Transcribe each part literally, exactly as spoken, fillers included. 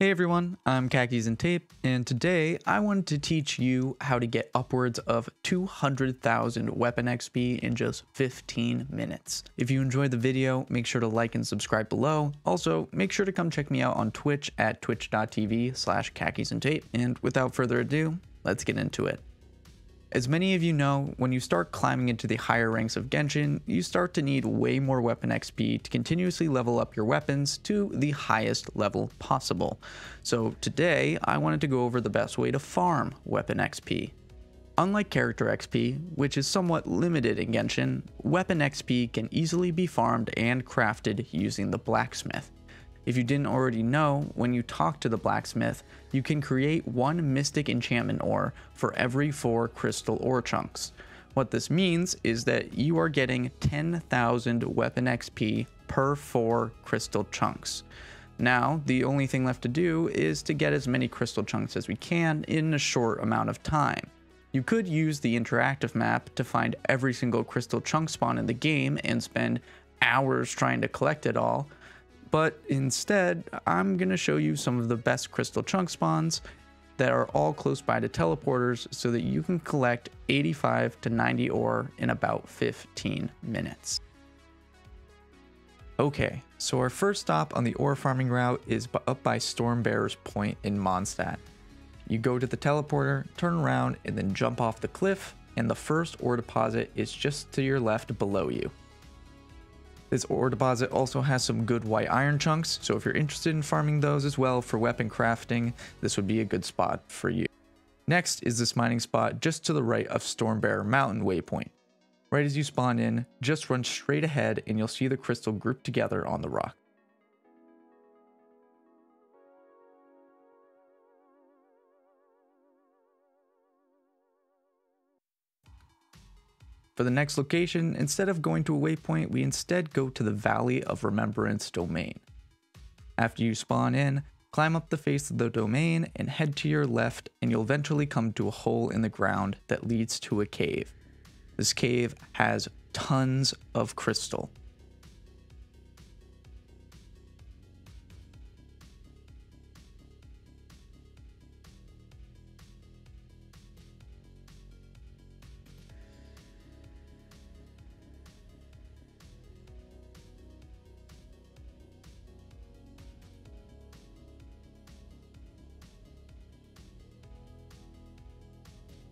Hey everyone, I'm Khakis and Tape, and today I wanted to teach you how to get upwards of two hundred thousand weapon X P in just fifteen minutes. If you enjoyed the video, make sure to like and subscribe below. Also, make sure to come check me out on Twitch at twitch dot t v slash khakis and tape. And without further ado, let's get into it. As many of you know, when you start climbing into the higher ranks of Genshin, you start to need way more weapon X P to continuously level up your weapons to the highest level possible. So today, I wanted to go over the best way to farm weapon X P. Unlike character X P, which is somewhat limited in Genshin, weapon X P can easily be farmed and crafted using the blacksmith. If you didn't already know, when you talk to the blacksmith, you can create one mystic enchantment ore for every four crystal ore chunks. What this means is that you are getting ten thousand weapon X P per four crystal chunks. Now, the only thing left to do is to get as many crystal chunks as we can in a short amount of time. You could use the interactive map to find every single crystal chunk spawn in the game and spend hours trying to collect it all, but instead, I'm going to show you some of the best crystal chunk spawns that are all close by to teleporters so that you can collect eighty-five to ninety ore in about fifteen minutes. Okay, so our first stop on the ore farming route is up by Stormbearers Point in Mondstadt. You go to the teleporter, turn around, and then jump off the cliff, and the first ore deposit is just to your left below you. This ore deposit also has some good white iron chunks, so if you're interested in farming those as well for weapon crafting, this would be a good spot for you. Next is this mining spot just to the right of Stormbearer Mountain Waypoint. Right as you spawn in, just run straight ahead and you'll see the crystal grouped together on the rock. For the next location, instead of going to a waypoint, we instead go to the Valley of Remembrance Domain. After you spawn in, climb up the face of the domain and head to your left, and you'll eventually come to a hole in the ground that leads to a cave. This cave has tons of crystal.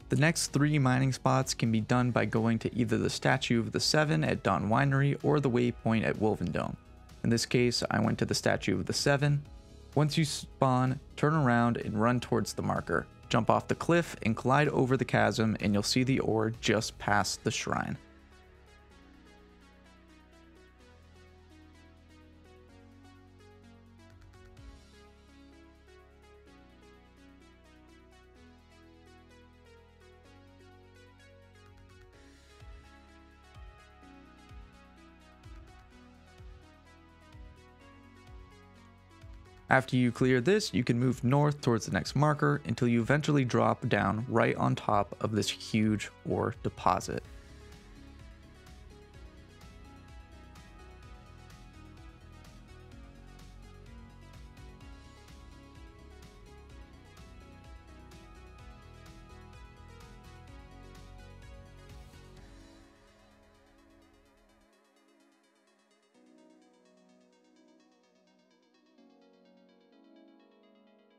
The next three mining spots can be done by going to either the Statue of the Seven at Dawn Winery or the Waypoint at Wolvendome. In this case, I went to the Statue of the Seven. Once you spawn, turn around and run towards the marker. Jump off the cliff and glide over the chasm and you'll see the ore just past the shrine. After you clear this, you can move north towards the next marker until you eventually drop down right on top of this huge ore deposit.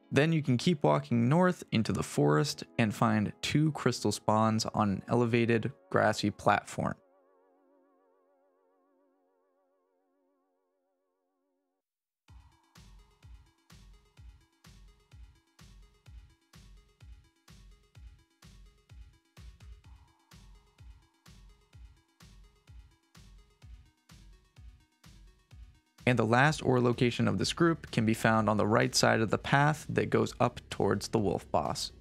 Then you can keep walking north into the forest and find two crystal spawns on an elevated, grassy platform. And the last ore location of this group can be found on the right side of the path that goes up towards the wolf boss.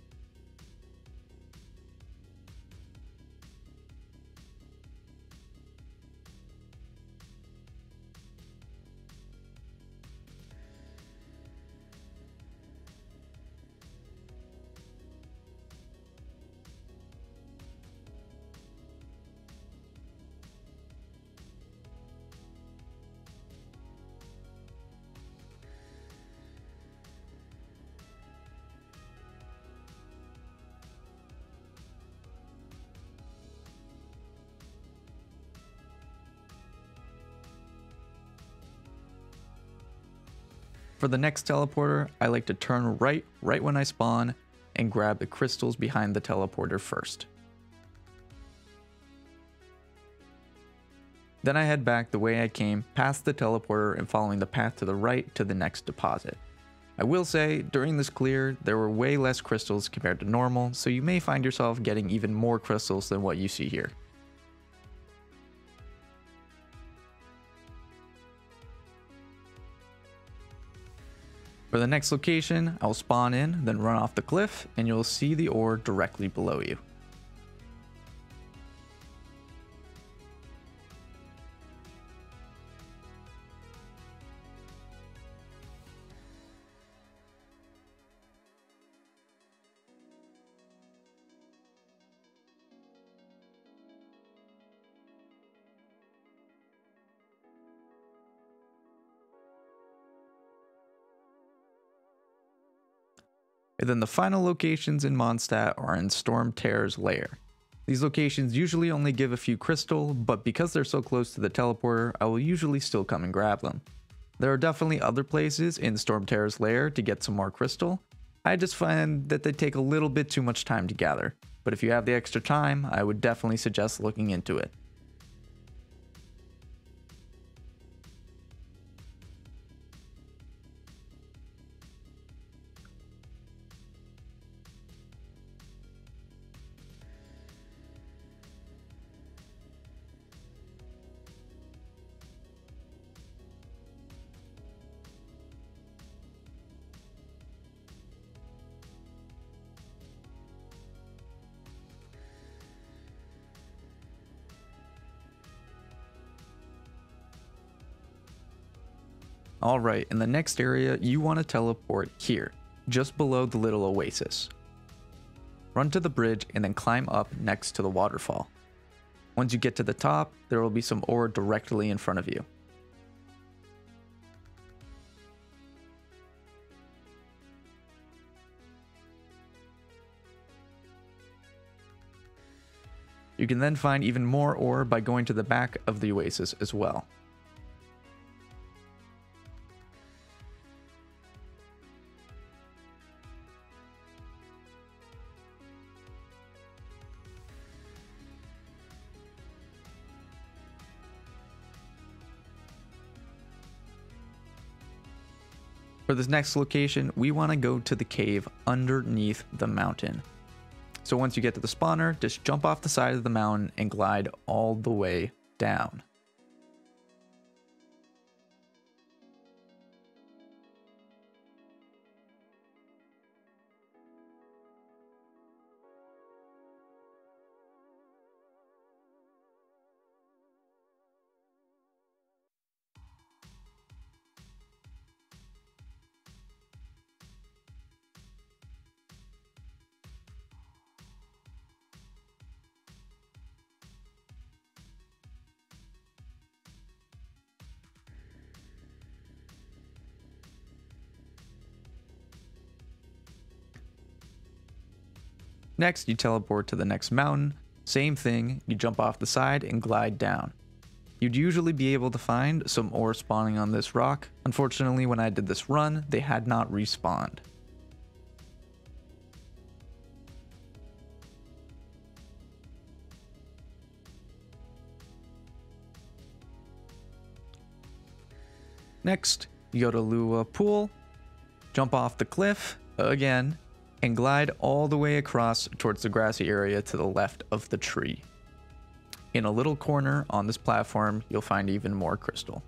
For the next teleporter, I like to turn right right when I spawn and grab the crystals behind the teleporter first. Then I head back the way I came, past the teleporter and following the path to the right to the next deposit. I will say, during this clear, there were way less crystals compared to normal, so you may find yourself getting even more crystals than what you see here. For the next location, I'll spawn in, then run off the cliff, and you'll see the ore directly below you. And then the final locations in Mondstadt are in Storm Terror's Lair. These locations usually only give a few crystal, but because they're so close to the teleporter, I will usually still come and grab them. There are definitely other places in Storm Terror's Lair to get some more crystal. I just find that they take a little bit too much time to gather, but if you have the extra time, I would definitely suggest looking into it. Alright, in the next area, you want to teleport here, just below the little oasis. Run to the bridge and then climb up next to the waterfall. Once you get to the top, there will be some ore directly in front of you. You can then find even more ore by going to the back of the oasis as well. For this next location, we want to go to the cave underneath the mountain. So once you get to the spawner, just jump off the side of the mountain and glide all the way down. Next, you teleport to the next mountain. Same thing, you jump off the side and glide down. You'd usually be able to find some ore spawning on this rock. Unfortunately, when I did this run, they had not respawned. Next, you go to Lua Pool, jump off the cliff again, and glide all the way across towards the grassy area to the left of the tree. In a little corner on this platform, you'll find even more crystal.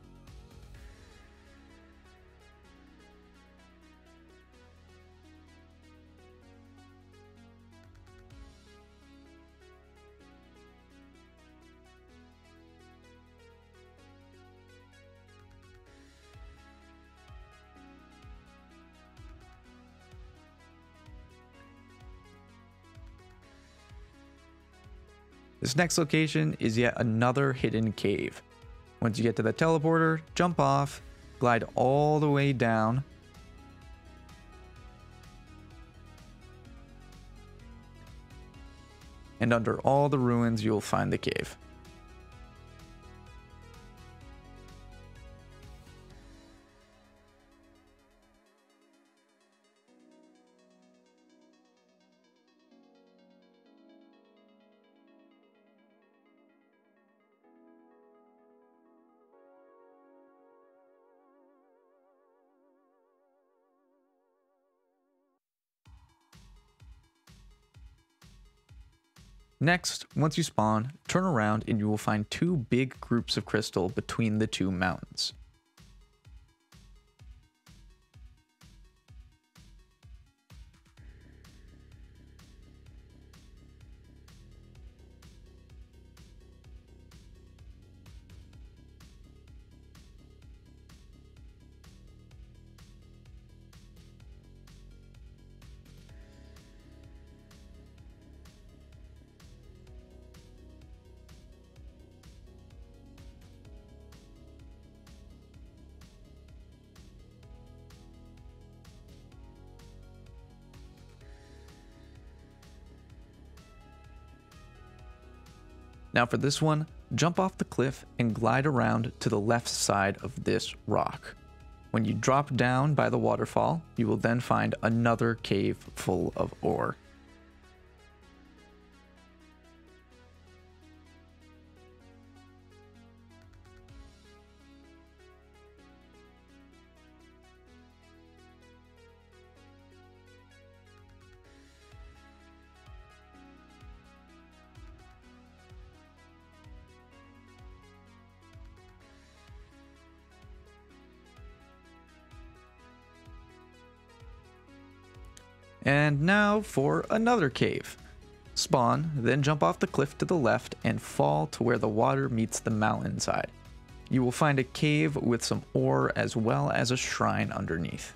This next location is yet another hidden cave. Once you get to the teleporter, jump off, glide all the way down, and under all the ruins you'll find the cave. Next, once you spawn, turn around and you will find two big groups of crystal between the two mountains. Now for this one, jump off the cliff and glide around to the left side of this rock. When you drop down by the waterfall, you will then find another cave full of ore. And now for another cave. Spawn, then jump off the cliff to the left and fall to where the water meets the mountainside. You will find a cave with some ore as well as a shrine underneath.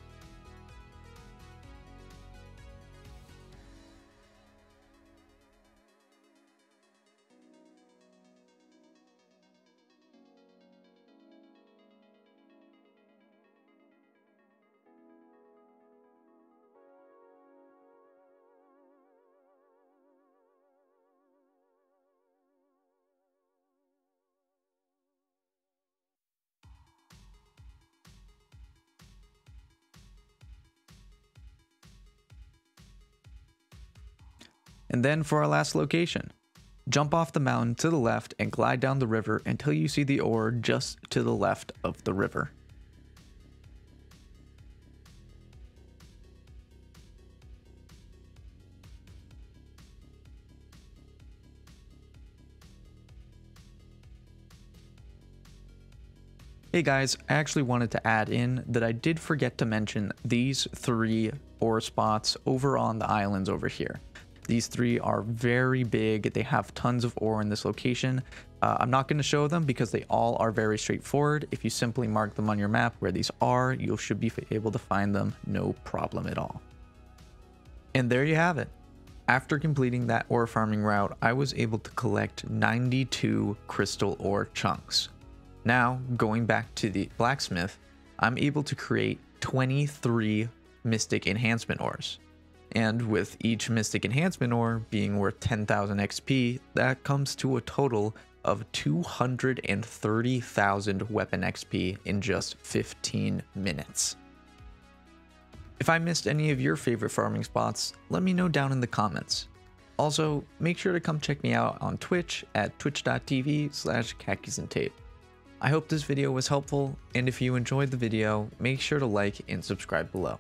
And then for our last location, jump off the mountain to the left and glide down the river until you see the ore just to the left of the river. Hey guys, I actually wanted to add in that I did forget to mention these three ore spots over on the islands over here. These three are very big. They have tons of ore in this location. Uh, I'm not going to show them because they all are very straightforward. If you simply mark them on your map where these are, you should be able to find them no problem at all. And there you have it. After completing that ore farming route, I was able to collect ninety-two crystal ore chunks. Now, going back to the blacksmith, I'm able to create twenty-three mystic enhancement ores. And with each Mystic Enhancement Ore being worth ten thousand X P, that comes to a total of two hundred thirty thousand Weapon X P in just fifteen minutes. If I missed any of your favorite farming spots, let me know down in the comments. Also, make sure to come check me out on Twitch at twitch dot t v slash khakis and tape. I hope this video was helpful, and if you enjoyed the video, make sure to like and subscribe below.